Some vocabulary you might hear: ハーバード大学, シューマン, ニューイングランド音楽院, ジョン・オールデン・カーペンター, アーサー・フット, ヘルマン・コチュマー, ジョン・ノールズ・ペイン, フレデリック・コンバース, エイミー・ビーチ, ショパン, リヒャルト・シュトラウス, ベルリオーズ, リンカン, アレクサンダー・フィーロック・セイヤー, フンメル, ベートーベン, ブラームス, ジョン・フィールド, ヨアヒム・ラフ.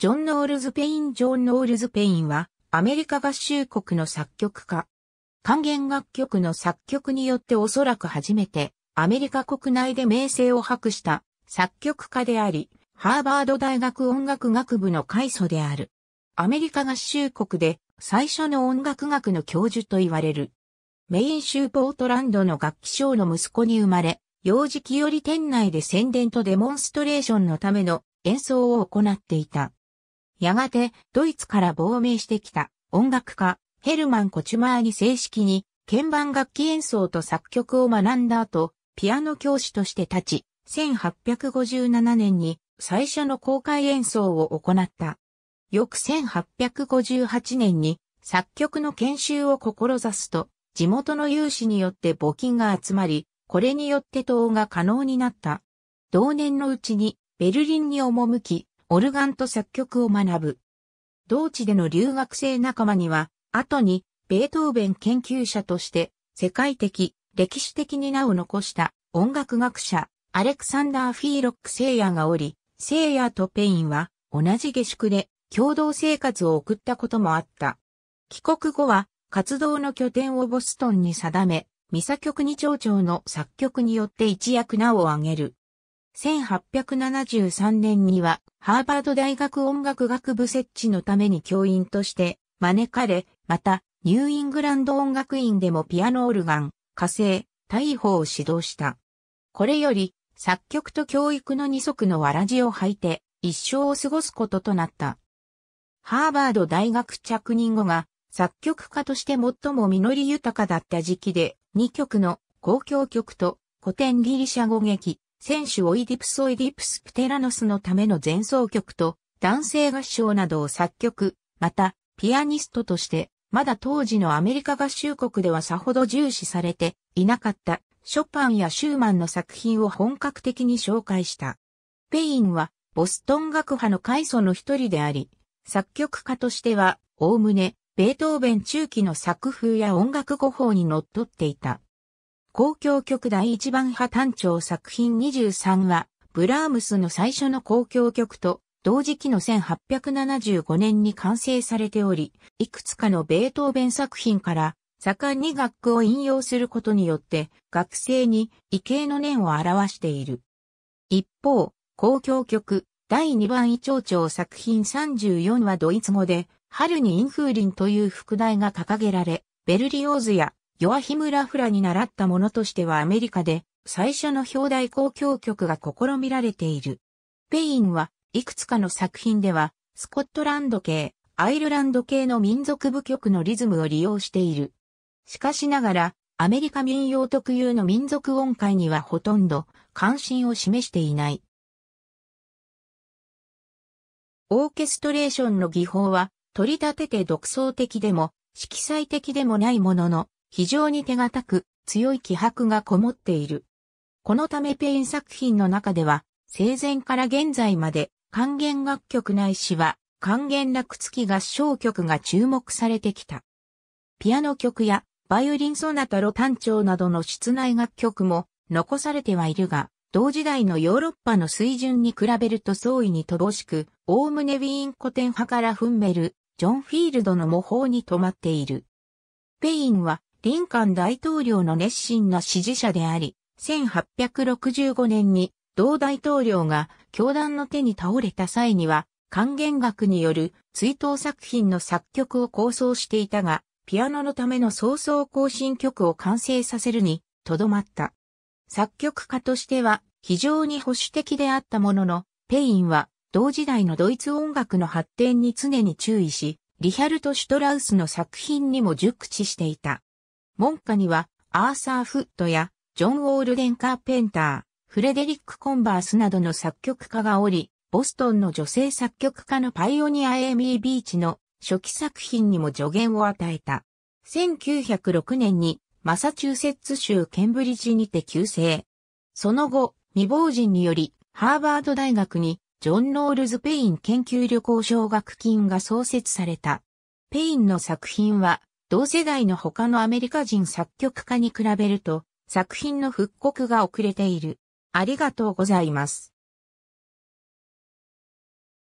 ジョン・ノールズ・ペイン。ジョン・ノールズ・ペインはアメリカ合衆国の作曲家。管弦楽曲の作曲によっておそらく初めてアメリカ国内で名声を博した作曲家であり、ハーバード大学音楽学部の開祖である。アメリカ合衆国で最初の音楽学の教授と言われる。メイン州ポートランドの楽器商の息子に生まれ、幼児期より店内で宣伝とデモンストレーションのための演奏を行っていた。やがてドイツから亡命してきた音楽家ヘルマン・コチュマーに正式に鍵盤楽器演奏と作曲を学んだ後、ピアノ教師として立ち、1857年に最初の公開演奏を行った。翌1858年に作曲の研修を志すと、地元の有志によって募金が集まり、これによって渡欧が可能になった。同年のうちにベルリンに赴き、オルガンと作曲を学ぶ。同地での留学生仲間には、後にベートーベン研究者として世界的、歴史的に名を残した音楽学者アレクサンダー・フィーロック・セイヤーがおり、セイヤーとペインは同じ下宿で共同生活を送ったこともあった。帰国後は活動の拠点をボストンに定め、ミサ曲2丁調の作曲によって一躍名を挙げる。1873年にはハーバード大学音楽学部設置のために教員として招かれ、また、ニューイングランド音楽院でもピアノオルガン、火星、大砲を指導した。これより、作曲と教育の二足のわらじを履いて、一生を過ごすこととなった。ハーバード大学着任後が、作曲家として最も実り豊かだった時期で、2曲の交響曲と古典ギリシャ語劇、選手オイディプス・オイディプス・プテラノスのための前奏曲と、男性合唱などを作曲、また、ピアニストとして、まだ当時のアメリカ合衆国ではさほど重視されていなかったショパンやシューマンの作品を本格的に紹介した。ペインはボストン学派の開祖の一人であり、作曲家としてはおおむねベートーベン中期の作風や音楽語法にのっとっていた。交響曲第一番派単調作品23はブラームスの最初の交響曲と、同時期の1875年に完成されており、いくつかのベートーベン作品から盛んに楽譜を引用することによって学生に畏敬の念を表している。一方、交響曲第2番イ長調作品34はドイツ語で春にインフーリンという副題が掲げられ、ベルリオーズやヨアヒム・ラフラに倣ったものとしてはアメリカで最初の表題交響曲が試みられている。ペインはいくつかの作品では、スコットランド系、アイルランド系の民族舞曲のリズムを利用している。しかしながら、アメリカ民謡特有の民族音階にはほとんど関心を示していない。オーケストレーションの技法は、取り立てて独創的でも、色彩的でもないものの、非常に手堅く、強い気迫がこもっている。このためペイン作品の中では、生前から現在まで、管弦楽曲ないしは管弦楽付き合唱曲が注目されてきた。ピアノ曲やバイオリンソナタロ単調などの室内楽曲も残されてはいるが、同時代のヨーロッパの水準に比べると相違に乏しく、おおむねウィーン古典派からフンメル、ジョン・フィールドの模倣に止まっている。ペインはリンカン大統領の熱心な支持者であり、1865年に同大統領が教団の手に倒れた際には、管弦楽による追悼作品の作曲を構想していたが、ピアノのための早々行進曲を完成させるにとどまった。作曲家としては非常に保守的であったものの、ペインは同時代のドイツ音楽の発展に常に注意し、リヒャルト・シュトラウスの作品にも熟知していた。門下にはアーサー・フットやジョン・オールデン・カーペンター、フレデリック・コンバースなどの作曲家がおり、ボストンの女性作曲家のパイオニアエイミー・ビーチの初期作品にも助言を与えた。1906年にマサチューセッツ州ケンブリッジにて急逝。その後、未亡人によりハーバード大学にジョン・ノールズ・ペイン研究旅行奨学金が創設された。ペインの作品は同世代の他のアメリカ人作曲家に比べると作品の復刻が遅れている。ありがとうございます。